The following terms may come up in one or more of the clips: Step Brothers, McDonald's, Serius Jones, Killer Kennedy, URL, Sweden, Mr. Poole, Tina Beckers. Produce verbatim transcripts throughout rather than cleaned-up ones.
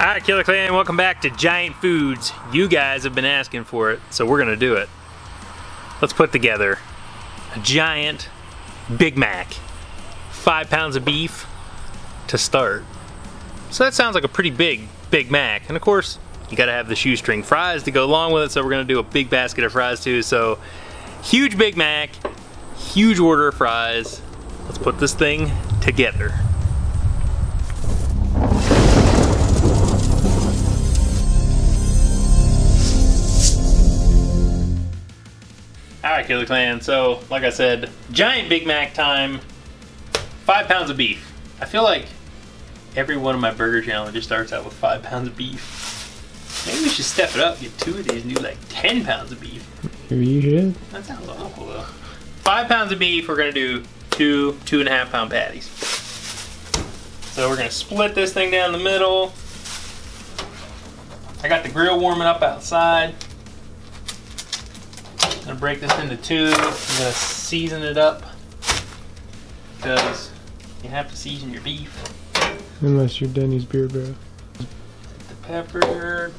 Alright, Killer Clan, welcome back to Giant Foods. You guys have been asking for it, so we're gonna do it. Let's put together a giant Big Mac. Five pounds of beef to start. So that sounds like a pretty big Big Mac. And of course, you gotta have the shoestring fries to go along with it, so we're gonna do a big basket of fries too. So, huge Big Mac, huge order of fries. Let's put this thing together. Alright, Killer Clan, so like I said, giant Big Mac time, five pounds of beef. I feel like every one of my burger challenges starts out with five pounds of beef. Maybe we should step it up, get two of these and do like ten pounds of beef. Maybe you should. That sounds awful though. Five pounds of beef, we're gonna do two, two and a half pound patties. So we're gonna split this thing down the middle. I got the grill warming up outside. I'm gonna break this into two. I'm gonna season it up because you have to season your beef. Unless you're Denny's Beer Barrel. The pepper.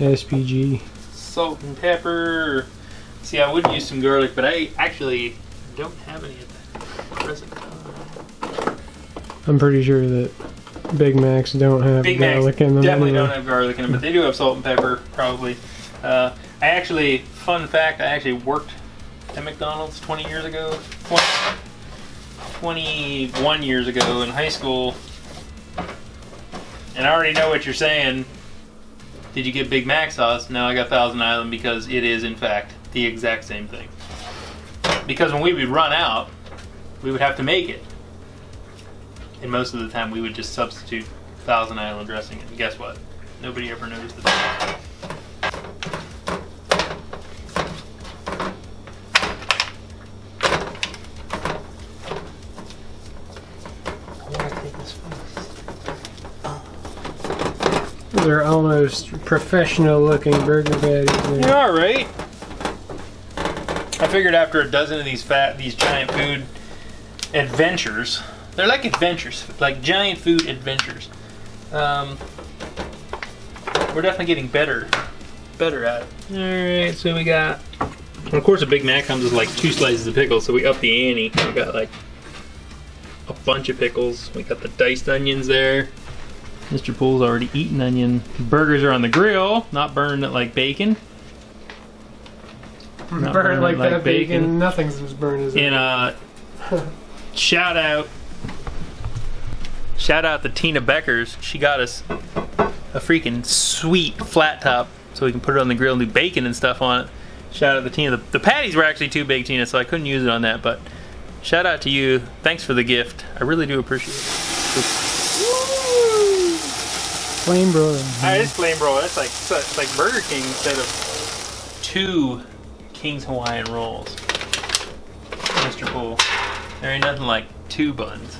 S P G. Salt and pepper. See, I would use some garlic, but I actually don't have any at the present time. I'm pretty sure that Big Macs don't have Big garlic Macs in them. Definitely anyway. Don't have garlic in them, but they do have salt and pepper, probably. Uh, I actually, fun fact, I actually worked at McDonald's twenty years ago, twenty, twenty-one years ago in high school, and I already know what you're saying. Did you get Big Mac sauce? No, I got Thousand Island because it is, in fact, the exact same thing. Because when we would run out, we would have to make it. And most of the time, we would just substitute Thousand Island dressing, and guess what? Nobody ever noticed the difference. They're almost professional looking burger patties. They are, right? I figured after a dozen of these fat, these giant food adventures, they're like adventures, like giant food adventures. Um, we're definitely getting better, better at it. All right, so we got, and of course a Big Mac comes with like two slices of pickles, so we up the ante. We got like a bunch of pickles. We got the diced onions there. Mister Poole's already eaten onion. Burgers are on the grill, not burned like bacon. Not burned, burned like, like that bacon. bacon. Nothing's as burned as And uh, shout out, shout out to Tina Beckers. She got us a freaking sweet flat top so we can put it on the grill and do bacon and stuff on it. Shout out to Tina. The, the patties were actually too big, Tina, so I couldn't use it on that, but shout out to you. Thanks for the gift. I really do appreciate it. Flame broil. That is flame broil. That's like that's like Burger King instead of two King's Hawaiian rolls. Mister Poole, there ain't nothing like two buns.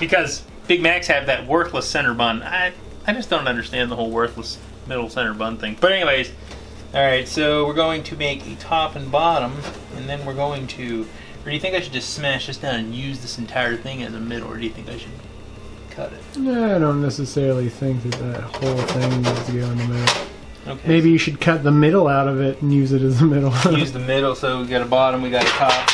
Because Big Macs have that worthless center bun. I I just don't understand the whole worthless middle center bun thing. But anyways, all right. So we're going to make a top and bottom, and then we're going to. Or do you think I should just smash this down and use this entire thing as a middle, or do you think I should? Cut it. No, I don't necessarily think that that whole thing needs to go in the middle. Okay. Maybe you should cut the middle out of it and use it as the middle. Use the middle, so we got a bottom, we got a top.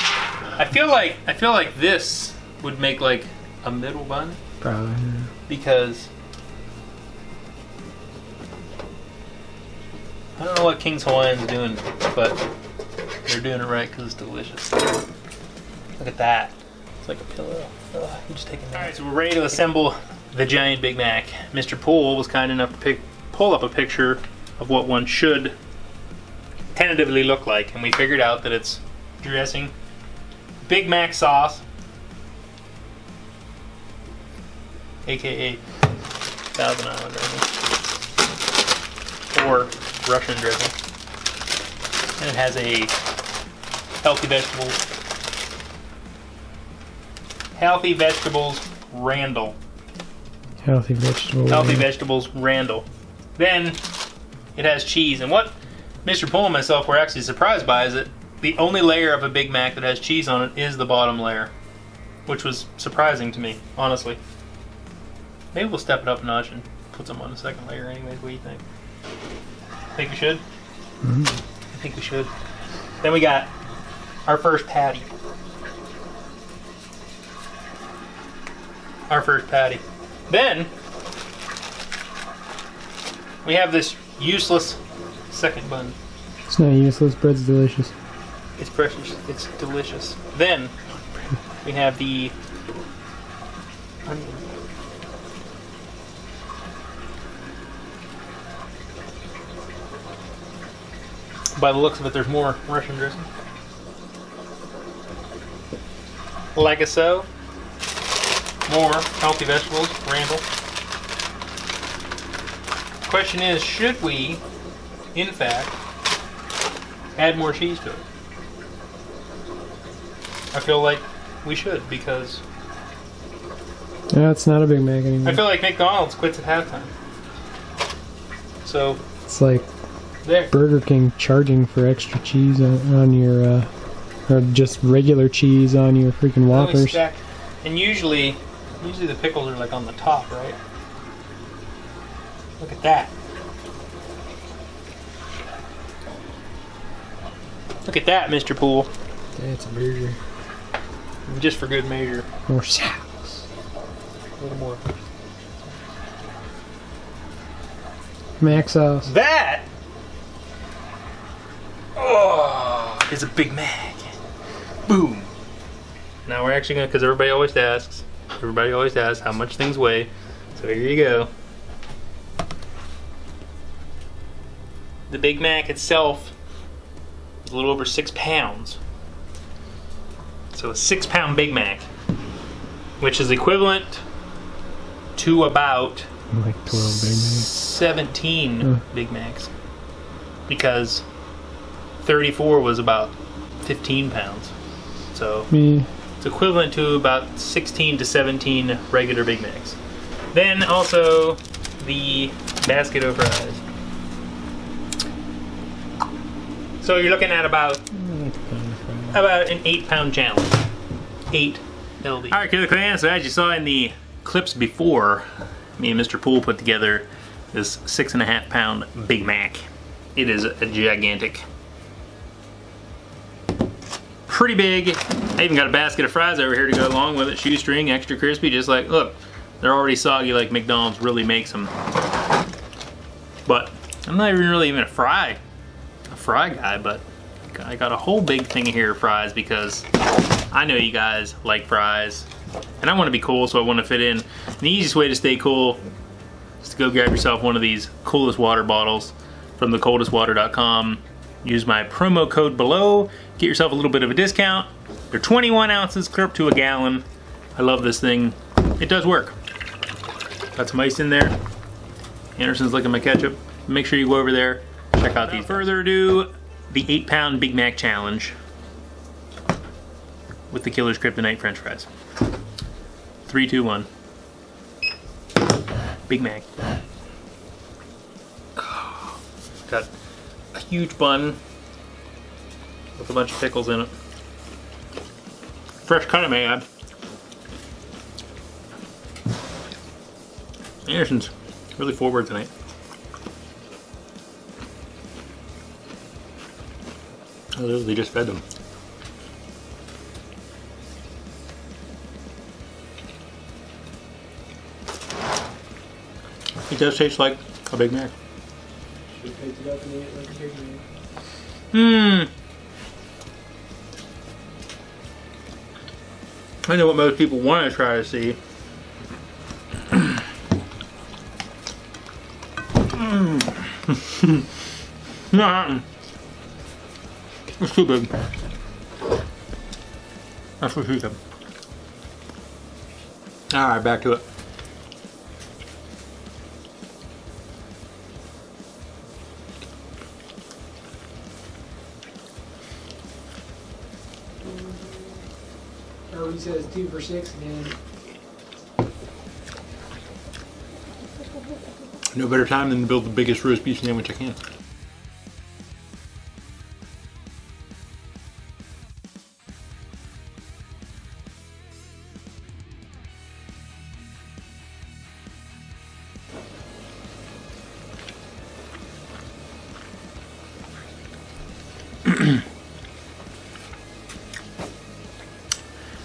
I feel like I feel like this would make like a middle bun. Probably. Yeah. Because I don't know what King's Hawaiian's doing, but they're doing it right because it's delicious. Look at that. It's like a pillow. Uh, just take a All right, so we're ready to assemble the giant Big Mac. Mister Poole was kind enough to pick, pull up a picture of what one should tentatively look like, and we figured out that it's dressing, Big Mac sauce, A K A Thousand Island dressing, or Russian dressing, and it has a healthy vegetables. Healthy Vegetables Randall. Healthy Vegetables. Healthy Vegetables Randall. Then it has cheese. And what Mister Poole and myself were actually surprised by is that the only layer of a Big Mac that has cheese on it is the bottom layer, which was surprising to me, honestly. Maybe we'll step it up a notch and put some on the second layer anyways. What do you think? Think we should? Mm-hmm. I think we should. Then we got our first patty. Our first patty. Then we have this useless second bun. It's not useless. Bread's delicious. It's precious. It's delicious. Then we have the onion. By the looks of it, there's more Russian dressing. Like so. More healthy vegetables. Randall. Question is, should we, in fact, add more cheese to it? I feel like we should, because... yeah, it's not a Big Mac anymore. I feel like McDonald's quits at halftime. So... it's like there. Burger King charging for extra cheese on, on your... Uh, or just regular cheese on your freaking Whoppers. And usually, usually the pickles are like on the top, right? Look at that. Look at that, Mister Poole. That's a burger. Just for good measure. More sauce. A little more. Mac sauce. That oh, is a Big Mac. Boom. Now we're actually going to, because everybody always asks, everybody always asks how much things weigh. So here you go. The Big Mac itself is a little over six pounds. So a six pound Big Mac, which is equivalent to about like twelve Big Macs. seventeen oh. Big Macs, because thirty-four was about fifteen pounds. So mm. it's equivalent to about sixteen to seventeen regular Big Macs. Then also the basket of fries. So you're looking at about about an eight pound challenge, eight L B. All right, Killer Clan, so as you saw in the clips before, me and Mister Poole put together this six and a half pound Big Mac. It is a gigantic, pretty big. I even got a basket of fries over here to go along with it, shoestring, extra crispy, just like, look, they're already soggy like McDonald's really makes them. But I'm not even really even a fry. a fry guy, but I got a whole big thing here of fries because I know you guys like fries and I want to be cool, so I want to fit in. And the easiest way to stay cool is to go grab yourself one of these coolest water bottles from the coldest water dot com. Use my promo code below, get yourself a little bit of a discount. They're twenty-one ounces, clear up to a gallon. I love this thing. It does work. Got some ice in there. Anderson's licking my ketchup. Make sure you go over there. Check out these. Without further ado, the eight pound Big Mac challenge with the Killer's Kryptonite French fries. Three, two, one. Big Mac. Got a huge bun with a bunch of pickles in it. Fresh cut, I may add. Anderson's really forward tonight. I literally just fed them. It does taste like a Big Mac. Mmm. I know what most people want to try to see. Mmm. Nah. It's too big. That's what she said. Alright, back to it. Oh, he says two for six again. No better time than to build the biggest roast beef sandwich I can.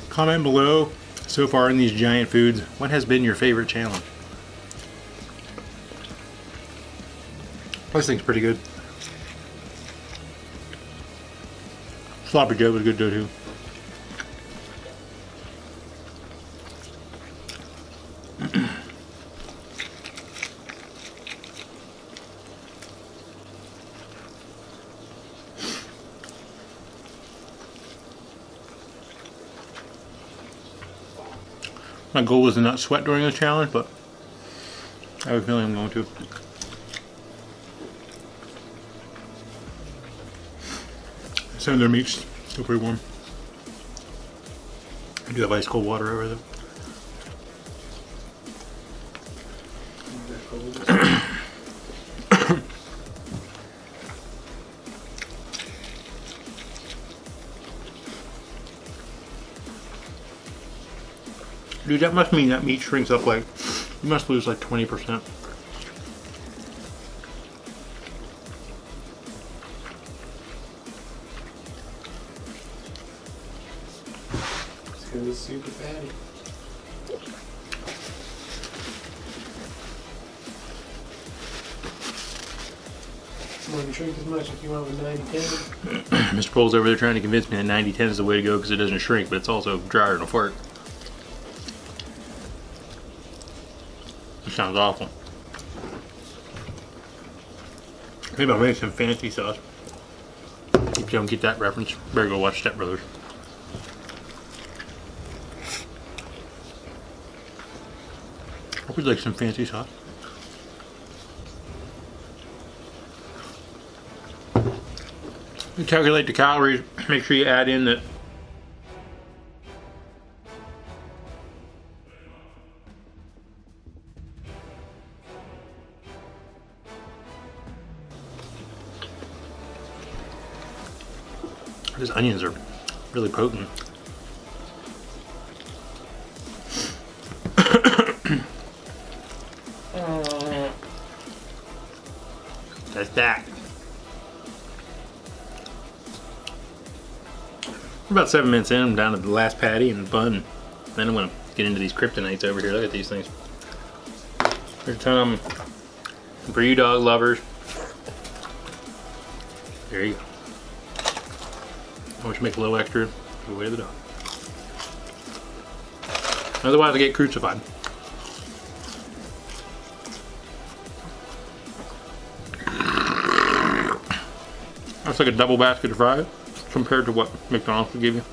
Comment below, so far in these giant foods, what has been your favorite challenge? This thing's pretty good. Sloppy Joe was good too. My goal was to not sweat during the challenge, but I have a feeling I'm going to. Some of their meat's still pretty warm. I do have ice cold water over there. Dude, that must mean that meat shrinks up like, you must lose like twenty percent. It's super fatty. Come on, shrink as much if you want with ninety ten. Mister Pole's over there trying to convince me that ninety ten is the way to go because it doesn't shrink, but it's also drier than a fart. That sounds awful. Maybe I'll make some fancy sauce. If you don't get that reference, better go watch Step Brothers. I would like some fancy sauce. You calculate the calories, make sure you add in the These onions are really potent. That's that. We're about seven minutes in. I'm down to the last patty and the bun. Then I'm gonna get into these kryptonites over here. Look at these things. There's a ton of them for you dog lovers. There you go. I wish make a little extra for the way of the dog. Otherwise I get crucified. That's like a double basket of fries compared to what McDonald's would give you.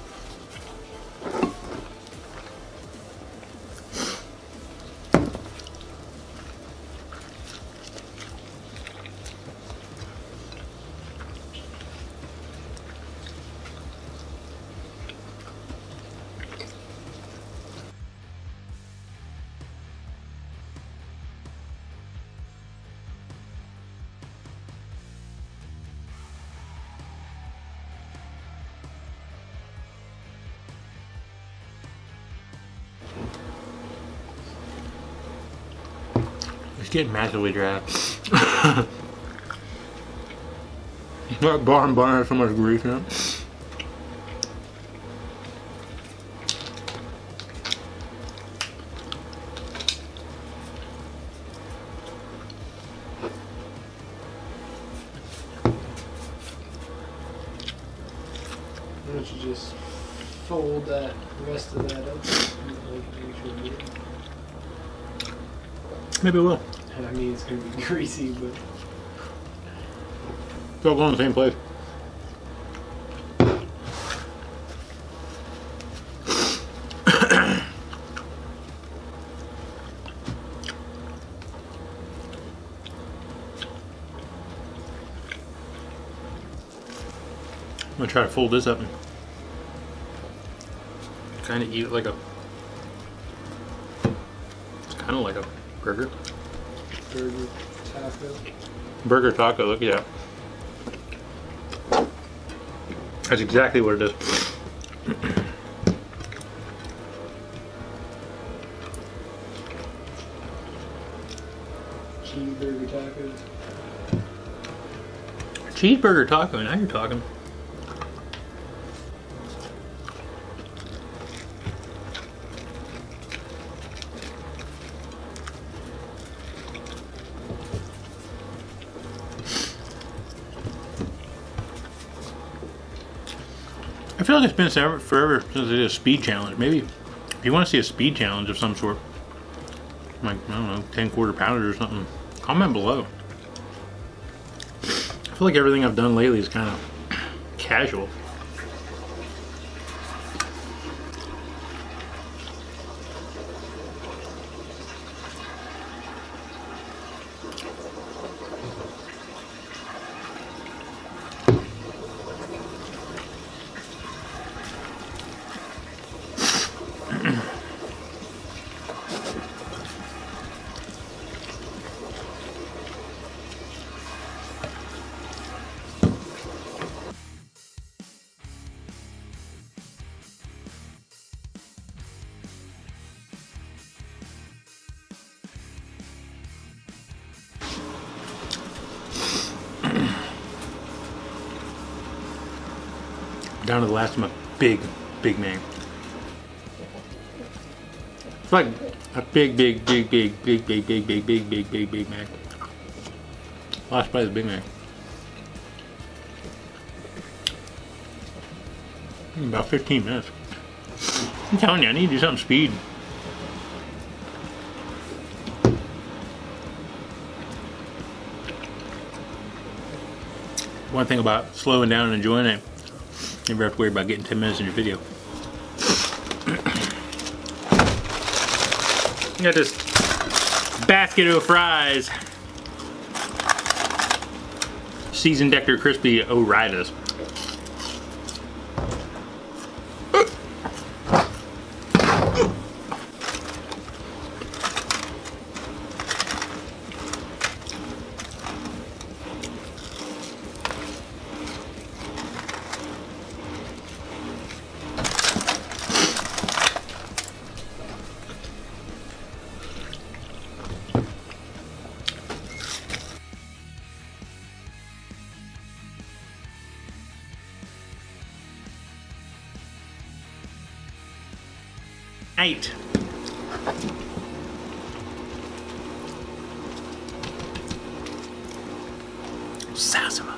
Getting massively dry. That bottom bun has so much grease in it. Why don't you just fold that rest of that up? Maybe it will. I mean, it's going to be greasy, but... It's all going in the same place. I'm going to try to fold this up and kind of eat it like a... It's kind of like a burger. Burger taco. Burger taco, look at that. That's exactly what it is. Cheeseburger tacos. Cheeseburger taco, now you're talking. I feel like it's been forever since I did a speed challenge. Maybe if you want to see a speed challenge of some sort, like, I don't know, ten quarter pounders or something, comment below. I feel like everything I've done lately is kind of casual. Down to the last of my big, big man. It's like a big, big, big, big, big, big, big, big, big, big, big, big man. Last bite is big man. About fifteen minutes. I'm telling you, I need to do something speed. One thing about slowing down and enjoying it, you never have to worry about getting ten minutes in your video. You got this basket of fries. Seasoned Decker Crispy O'Ridas. Night. Sasima.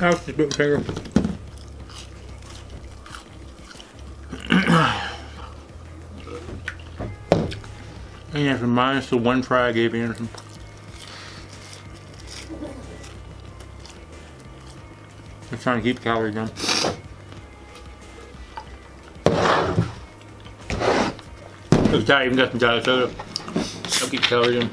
I was just bit my finger. Anderson, minus the one fry I gave Anderson. Just trying to keep calories down. This guy even got some diet soda. I'll keep calories down.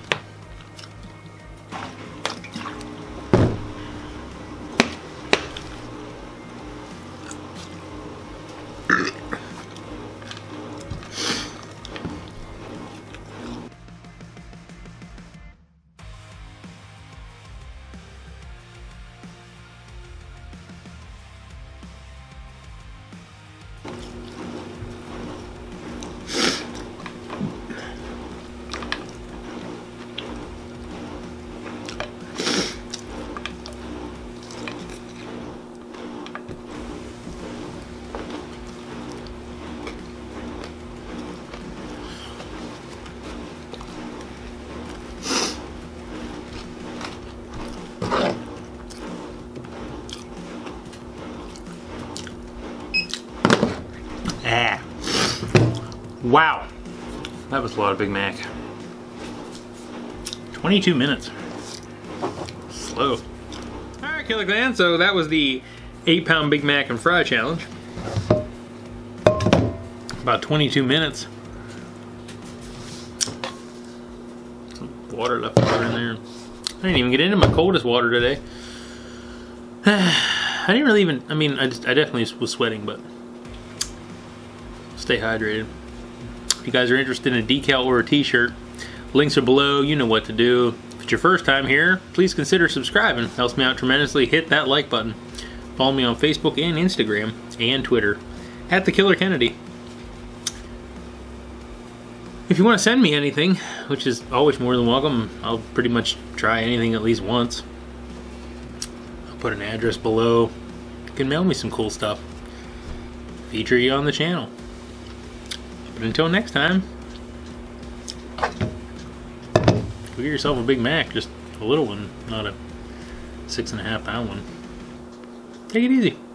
Wow, that was a lot of Big Mac. twenty-two minutes. Slow. Alright, Killer Clan, so that was the eight pound Big Mac and Fry Challenge. About twenty-two minutes. Some water left over in there. I didn't even get into my coldest water today. I didn't really even, I mean, I, just, I definitely was sweating, but stay hydrated. If you guys are interested in a decal or a t-shirt, Links are below, you know what to do. If it's your first time here, please consider subscribing. It helps me out tremendously. Hit that like button. Follow me on Facebook and Instagram and Twitter at The Killer Kennedy. If you want to send me anything, which is always more than welcome, I'll pretty much try anything at least once. I'll put an address below. You can mail me some cool stuff. Feature you on the channel. But until next time, go get yourself a Big Mac, just a little one, not a six and a half pound one. Take it easy.